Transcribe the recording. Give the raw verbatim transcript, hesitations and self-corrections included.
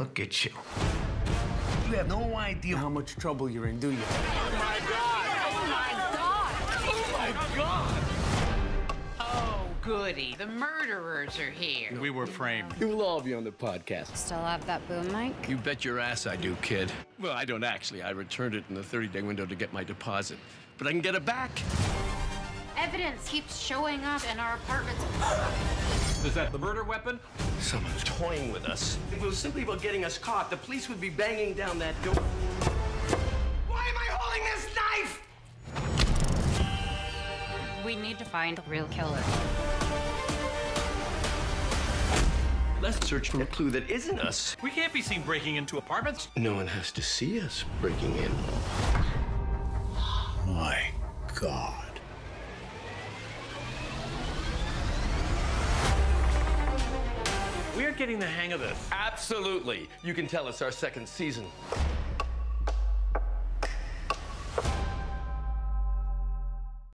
Look at you. You have no idea how much trouble you're in, do you? Oh, my God! Oh, my God! Oh, my God! Oh, goody. The murderers are here. We were framed. You will all be on the podcast. Still have that boom mic? You bet your ass I do, kid. Well, I don't actually. I returned it in the thirty-day window to get my deposit. But I can get it back. Evidence keeps showing up in our apartments. Is that the murder weapon? Someone's toying with us. If it was simply about getting us caught, the police would be banging down that door. Why am I holding this knife? We need to find the real killer. Let's search for a clue that isn't us. We can't be seen breaking into apartments. No one has to see us breaking in. My God. We're getting the hang of this. Absolutely. You can tell it's our second season.